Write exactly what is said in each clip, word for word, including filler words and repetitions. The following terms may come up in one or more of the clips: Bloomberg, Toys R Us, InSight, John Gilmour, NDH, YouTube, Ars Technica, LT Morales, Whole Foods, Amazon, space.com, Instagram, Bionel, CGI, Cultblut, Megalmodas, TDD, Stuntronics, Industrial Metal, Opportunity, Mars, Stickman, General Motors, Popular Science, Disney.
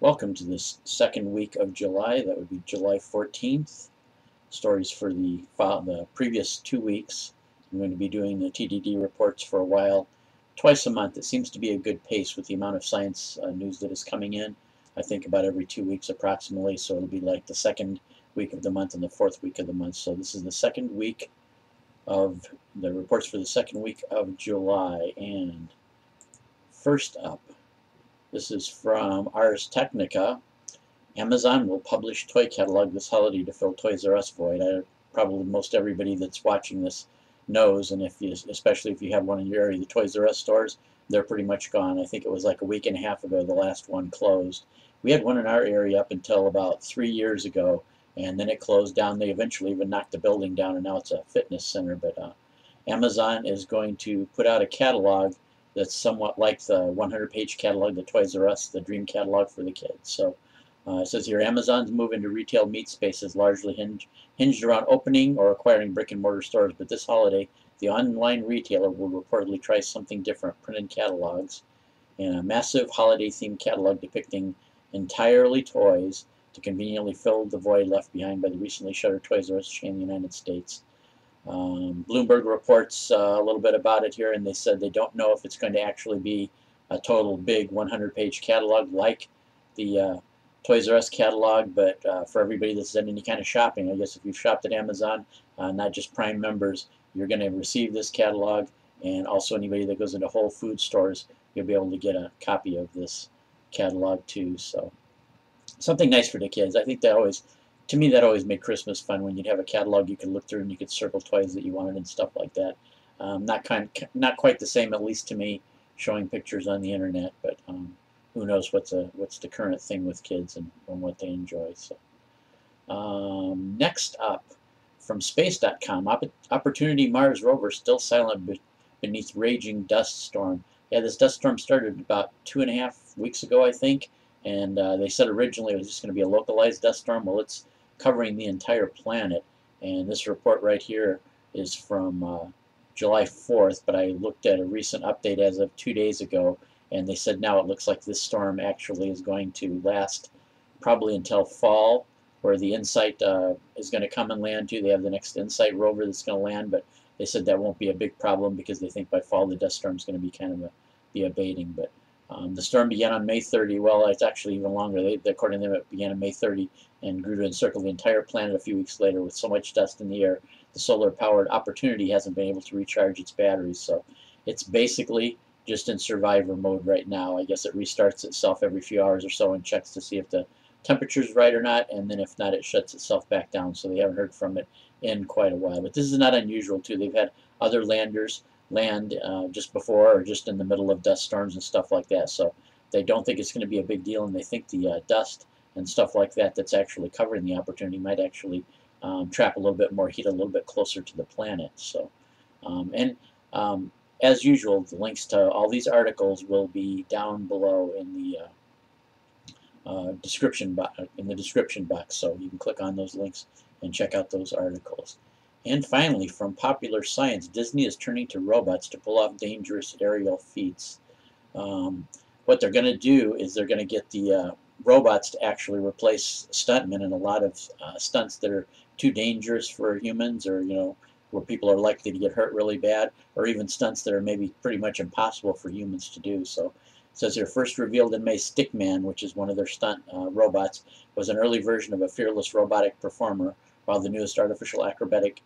Welcome to this second week of July. That would be July fourteenth. Stories for the, the previous two weeks. I'm going to be doing the T D D reports for a while, twice a month. It seems to be a good pace with the amount of science uh, news that is coming in. I think about every two weeks approximately, so it'll be like the second week of the month and the fourth week of the month. So this is the second week of the reports for the second week of July. And first up, this is from Ars Technica. Amazon will publish toy catalog this holiday to fill Toys R Us void. I, probably most everybody that's watching this knows, and if you, especially if you have one in your area, the Toys R Us stores, they're pretty much gone. I think it was like a week and a half ago the last one closed. We had one in our area up until about three years ago, and then it closed down. They eventually even knocked the building down, and now it's a fitness center. But uh, Amazon is going to put out a catalog that's somewhat like the one hundred page catalog, the Toys R Us, the dream catalog for the kids. So uh, it says here, Amazon's move into retail meat space is largely hinge, hinged around opening or acquiring brick and mortar stores, but this holiday, the online retailer will reportedly try something different, printed catalogs, and a massive holiday-themed catalog depicting entirely toys to conveniently fill the void left behind by the recently shuttered Toys R Us chain in the United States. Um, Bloomberg reports uh, a little bit about it here, and they said they don't know if it's going to actually be a total big one hundred page catalog like the uh, Toys R Us catalog, but uh, for everybody that's done any kind of shopping, I guess if you've shopped at Amazon, uh, not just Prime members, you're going to receive this catalog, and also anybody that goes into Whole Foods stores, you'll be able to get a copy of this catalog too. So something nice for the kids. I think that always, to me, that always made Christmas fun when you'd have a catalog you could look through and you could circle toys that you wanted and stuff like that. Um, not kind, not quite the same, at least to me, showing pictures on the internet. But um, who knows what's a what's the current thing with kids and, and what they enjoy. So um, next up, from space dot com, Opportunity Mars rover still silent be beneath raging dust storm. Yeah, this dust storm started about two and a half weeks ago, I think, and uh, they said originally it was just going to be a localized dust storm. Well, it's covering the entire planet, and this report right here is from uh, July fourth, but I looked at a recent update as of two days ago, and they said now it looks like this storm actually is going to last probably until fall, where the InSight uh, is going to come and land too. They have the next InSight rover that's going to land, but they said that won't be a big problem because they think by fall the dust storm is going to be kind of a, be abating. But Um, the storm began on May thirtieth. Well, it's actually even longer. They, according to them, it began on May thirtieth and grew to encircle the entire planet a few weeks later. With so much dust in the air, the solar-powered Opportunity hasn't been able to recharge its batteries. So it's basically just in survivor mode right now. I guess it restarts itself every few hours or so and checks to see if the temperature's right or not, and then if not, it shuts itself back down. So they haven't heard from it in quite a while. But this is not unusual, too. They've had other landers land uh, just before or just in the middle of dust storms and stuff like that, so they don't think it's going to be a big deal, and they think the uh, dust and stuff like that that's actually covering the Opportunity might actually um, trap a little bit more heat a little bit closer to the planet. So um, and um, as usual, the links to all these articles will be down below in the uh, uh, description box in the description box, so you can click on those links and check out those articles. And finally, from Popular Science, Disney is turning to robots to pull off dangerous aerial feats. Um, what they're going to do is they're going to get the uh, robots to actually replace stuntmen in a lot of uh, stunts that are too dangerous for humans, or, you know, where people are likely to get hurt really bad, or even stunts that are maybe pretty much impossible for humans to do. So it says here, first revealed in May, Stickman, which is one of their stunt uh, robots, was an early version of a fearless robotic performer, while the newest artificial acrobatic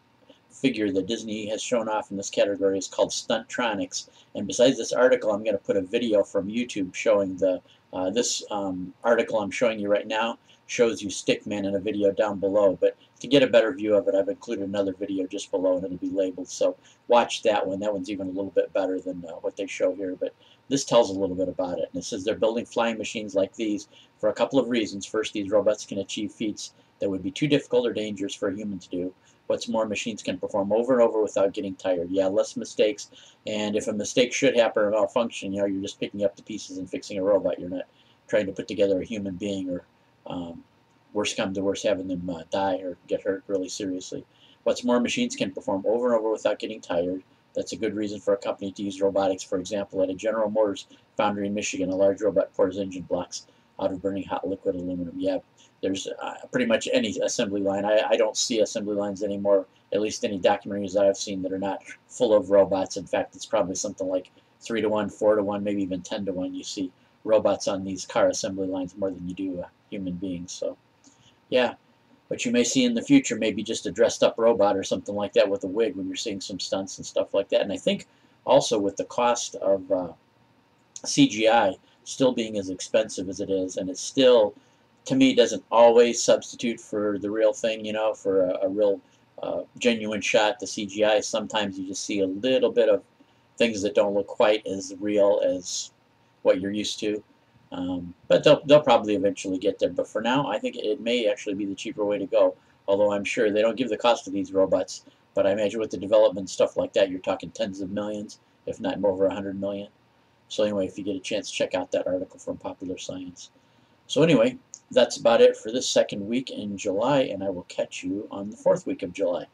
figure that Disney has shown off in this category is called Stuntronics. And besides this article, I'm going to put a video from YouTube showing the uh, this um, article I'm showing you right now shows you Stickman in a video down below, but to get a better view of it, I've included another video just below, and it'll be labeled, so watch that one. That one's even a little bit better than uh, what they show here, but this tells a little bit about it. And it says they're building flying machines like these for a couple of reasons. First, these robots can achieve feats that would be too difficult or dangerous for a human to do. What's more, machines can perform over and over without getting tired. Yeah, less mistakes, and if a mistake should happen or malfunction, you know, you're just picking up the pieces and fixing a robot. You're not trying to put together a human being, or um, worse come to worse, having them uh, die or get hurt really seriously. What's more, machines can perform over and over without getting tired. That's a good reason for a company to use robotics. For example, at a General Motors foundry in Michigan, a large robot pours engine blocks auto-burning hot liquid aluminum. Yeah, there's uh, pretty much any assembly line. I, I don't see assembly lines anymore, at least any documentaries that I've seen that are not full of robots. In fact, it's probably something like three to one, four to one, maybe even ten to one. You see robots on these car assembly lines more than you do uh, human beings. So, yeah, what you may see in the future may be just a dressed-up robot or something like that with a wig when you're seeing some stunts and stuff like that. And I think also with the cost of uh, C G I still being as expensive as it is, and it still, to me, doesn't always substitute for the real thing, you know, for a, a real uh, genuine shot. The C G I, sometimes you just see a little bit of things that don't look quite as real as what you're used to. Um, but they'll, they'll probably eventually get there. But for now, I think it may actually be the cheaper way to go, although I'm sure they don't give the cost of these robots. But I imagine with the development stuff like that, you're talking tens of millions, if not over one hundred million. So anyway, if you get a chance, check out that article from Popular Science. So anyway, that's about it for this second week in July, and I will catch you on the fourth week of July.